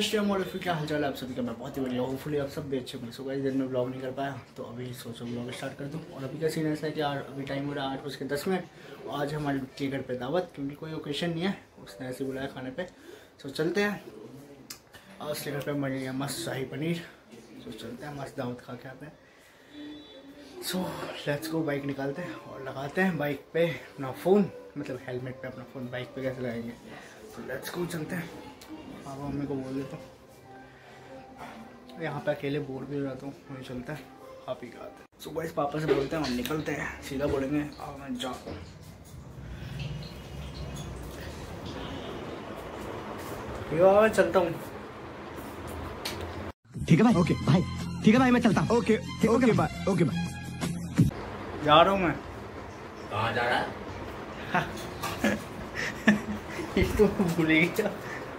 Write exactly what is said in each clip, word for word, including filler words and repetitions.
नमस्कार मोलफी, क्या हालचाल है आप सभी का। मैं बहुत ही बढ़िया, होपफुली आप सब भी अच्छे होंगे। सो गाइस, दिन में ब्लॉग नहीं कर पाया तो अभी सोचो ब्लॉग स्टार्ट कर दूँ। और अभी का सीन ऐसा है कि अभी टाइम हो रहा है आठ बज के दस मिनट। आज हमारे के घर पे दावत, क्योंकि कोई ओकेशन नहीं है, उसने ऐसे बुलाया खाने पे। सो चलते हैं, और उसके घर पर बन लिया मस्त शाही पनीर। सो चलते हैं, मस्त दावत खा के आते हैं। सो लेट्स गो, बाइक निकालते हैं और लगाते हैं बाइक पे अपना फ़ोन, मतलब हेलमेट पे अपना फ़ोन, बाइक पे कैसे लगाएंगे। तो लेट्स गो, चलते हैं। पापा मम्मी को बोल देता हूँ, यहाँ पे अकेले बोर भी हो जाता हूँ, वहीं चलता है आप ही का आते हैं। सुबह इस पापा से बोलते हैं हम निकलते हैं, सीधा बोलेंगे आओ मैं जाऊँ। ये चलता हूँ, ठीक है भाई, ओके भाई, ठीक है भाई मैं चलता हूँ, ओके ओके भाई, ओके भाई जा रहा हूँ मैं। कहाँ जा रहा है तो भूलेगी।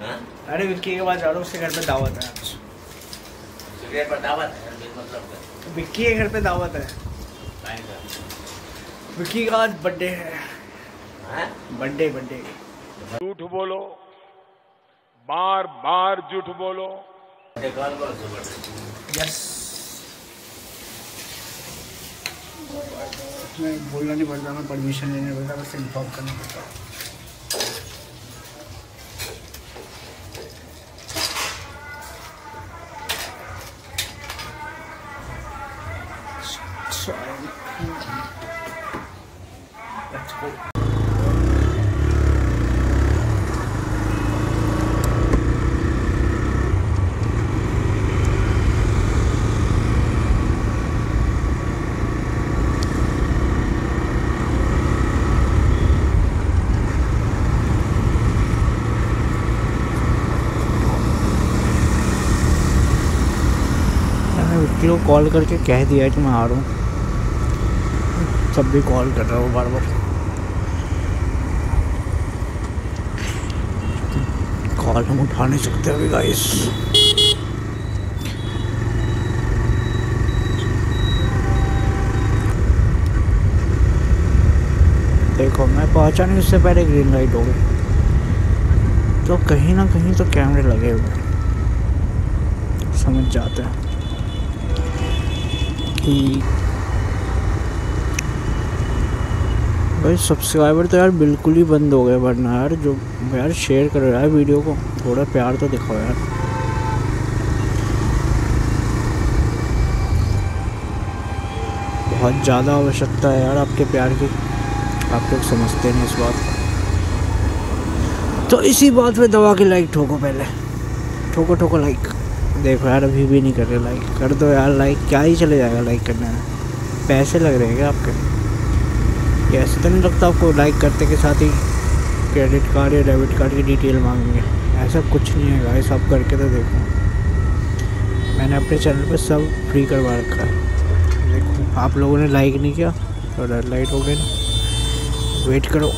हाँ? अरे विक्की के पास जा रहा हूँ, उसके घर पे दावत है। उसके घर पर दावत है, मतलब विक्की के घर पे दावत है। विक्की का आज बर्थडे है, बर्थडे बर्थडे। झूठ बोलो, बार बार झूठ बोलो। यस, उसमें बोलना नहीं पड़ता, मैं परमिशन लेना पड़ता, बस इन्फॉर्म करना पड़ता है। Let's go. किलो कॉल करके कह दिया है कि मैं आ रहा हूँ, सब भी कॉल कर रहा हूँ बार बार, कॉल हम उठा नहीं सकते अभी गाइस। देखो मैं पहुँचा नहीं, उससे पहले ग्रीन लाइट हो गई, तो कहीं ना कहीं तो कैमरे लगे हुए समझ जाते हैं कि भाई सब्सक्राइबर तो यार बिल्कुल ही बंद हो गए, वरना यार जो यार शेयर करो यार वीडियो को, थोड़ा प्यार तो दिखाओ यार। बहुत ज़्यादा आवश्यकता है यार आपके प्यार की, आप लोग समझते नहीं इस बात को। तो इसी बात पे दबा के लाइक ठोको, पहले ठोको ठोको लाइक। देखो यार अभी भी नहीं कर रहे लाइक, कर दो यार लाइक, क्या ही चले जाएगा लाइक करने में, पैसे लग रहे हैं क्या आपके? ऐसे तो नहीं लगता आपको लाइक करते के साथ ही क्रेडिट कार्ड या डेबिट कार्ड की डिटेल मांगेंगे, ऐसा कुछ नहीं है गाइस। आप करके तो देखो, मैंने अपने चैनल पर सब फ्री करवा रखा है, देखो आप लोगों ने लाइक नहीं किया तो रेड लाइट हो गई ना, वेट करो।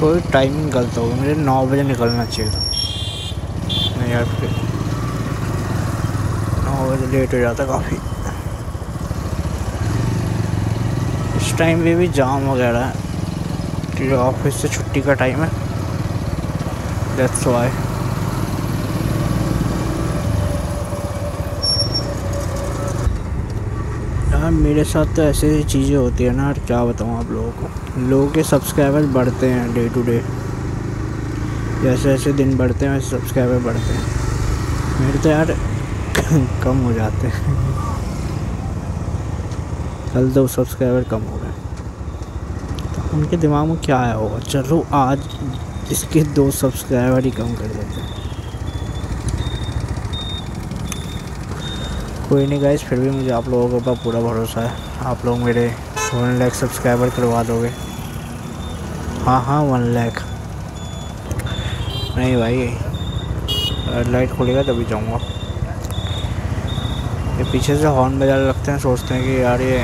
कोई टाइमिंग गलत होगा, मुझे नौ बजे निकलना चाहिए था, नहीं यार फिर नौ बजे लेट हो जाता काफ़ी। इस टाइम पे भी जाम वगैरह है क्योंकि ऑफिस से छुट्टी का टाइम है, दैट्स व्हाई। यार मेरे साथ तो ऐसी ऐसी चीज़ें होती है ना यार, क्या बताऊँ आप लोगों को। लोगों के सब्सक्राइबर बढ़ते हैं डे टू डे, जैसे जैसे दिन बढ़ते हैं वैसे सब्सक्राइबर बढ़ते हैं, मेरे तो यार कम हो जाते हैं। कल तो सब्सक्राइबर कम हो गए, तो उनके दिमाग में क्या आया होगा, चलो आज इसके दो सब्सक्राइबर ही कम कर देते हैं। कोई नहीं गाइस, फिर भी मुझे आप लोगों के ऊपर पूरा भरोसा है, आप लोग मेरे वन लाख सब्सक्राइबर करवा दोगे। हाँ हाँ वन लाख। नहीं भाई रेड लाइट खुलेगा तभी जाऊँगा। ये पीछे से हॉर्न बजाने लगते हैं, सोचते हैं कि यार ये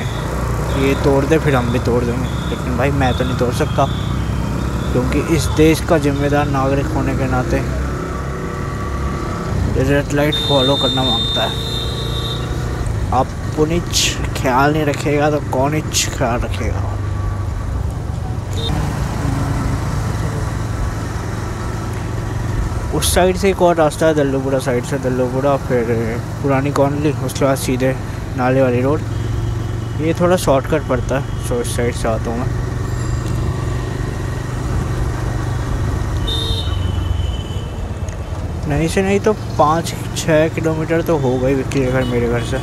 ये तोड़ दे फिर हम भी तोड़ देंगे, लेकिन भाई मैं तो नहीं तोड़ सकता, क्योंकि इस देश का जिम्मेदार नागरिक होने के नाते रेड लाइट फॉलो करना मांगता है। आप पुनिच ख्याल नहीं रखेगा तो कौनिच ख्याल रखेगा। उस साइड से एक और रास्ता है दल्लूपुरा साइड से, दल्लूपुरा फिर पुरानी कॉलोनी, उसके बाद सीधे नाले वाली रोड। ये थोड़ा शॉर्टकट पड़ता है सो इस साइड से आता हूँ मैं। नहीं से नहीं तो पाँच छः किलोमीटर तो हो गई विक्की के घर, मेरे घर से।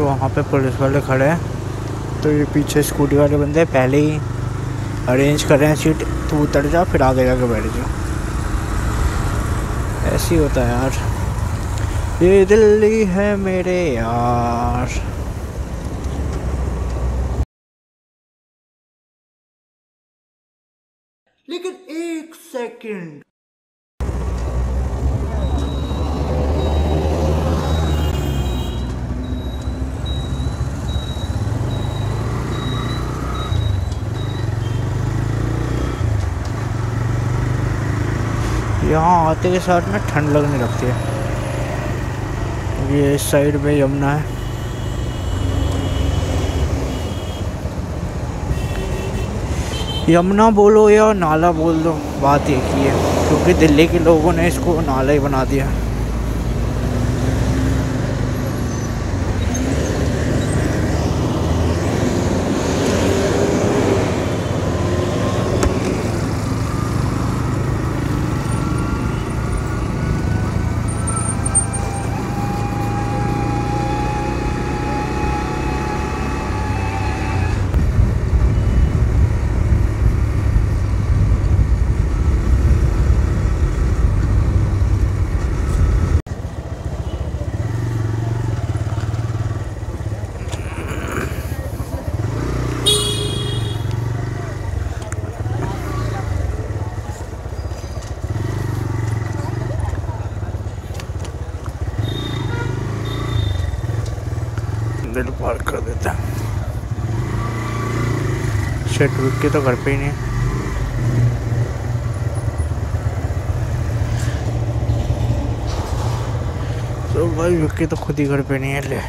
वहाँ पे पुलिस वाले खड़े हैं, तो ये पीछे स्कूटी वाले बंदे पहले ही अरेंज कर रहे हैं सीट, तो उतर जा फिर आगे जाके बैठ जाओ। ऐसे ही होता है यार, ये दिल्ली है मेरे यार। लेकिन एक सेकंड, यहाँ आते के साथ में ठंड लगने लगती है। ये इस साइड में यमुना है, यमुना बोलो या नाला बोल दो बात एक ही है, क्योंकि दिल्ली के लोगों ने इसको नाला ही बना दिया। दिल पार कर देता है। शेट विक्की तो घर पे ही नहीं। तो भाई विक्की तो खुद ही घर पे नहीं है। ले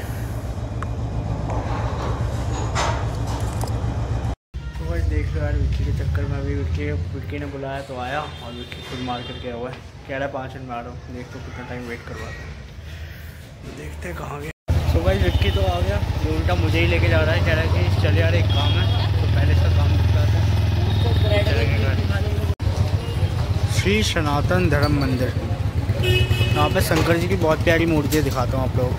तो भाई देख रहे यार, विक्की के चक्कर में अभी विक्की विक्की ने बुलाया तो आया, और विक्की खुद मार कर गया हुआ है। कह रहा है पाँच मिनट में आ रहा हूँ, देख तो कितना टाइम वेट करवाता है, देखते हैं कहाँ गया। तो भाई विक्की तो आ गया, जो उल्टा मुझे ही लेके जा रहा है, कह रहा है कि चल यार एक काम है, तो पहले इसका काम निपटाते हैं। श्री सनातन धर्म मंदिर, यहाँ पे शंकर जी की बहुत प्यारी मूर्तियाँ दिखाता हूँ आप लोगों को।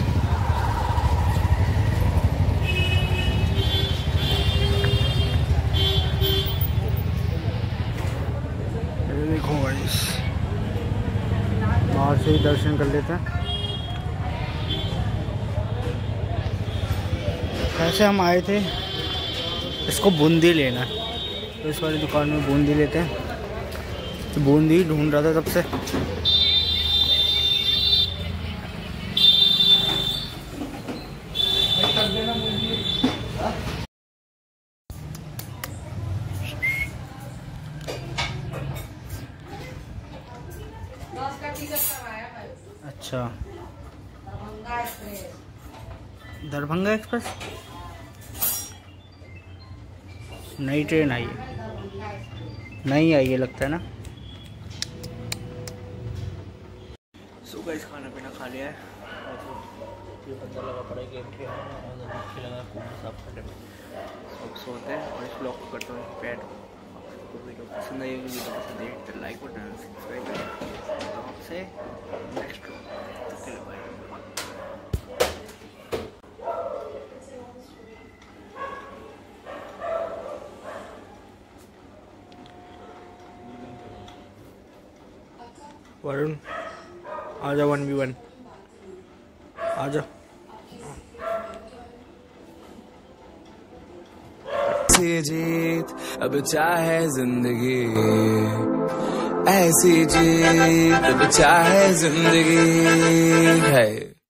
देखो भाई बाहर से ही दर्शन कर लेते हैं। वैसे हम आए थे इसको बूंदी लेना, तो इस वाली दुकान में बूंदी लेते हैं। तो बूंदी ढूंढ रहा था तब से। अच्छा दरभंगा एक्सप्रेस नई ट्रेन आई है, नहीं आई है लगता है ना। सो गाइस खाना पीना खा लिया है, और ये पता लगा पड़ा कि एक सब सोते हैं, और इस ब्लॉग को करता हूँ पैड। वीडियो पसंद आई होगी, वीडियो पसंद आई तो लाइक और सब्सक्राइब करें। आपसे नेक्स्ट वरुण आजा, वन वी वन आजा। ये जीत अब चाहे जिंदगी, ऐसी जीत अब चाहे जिंदगी है।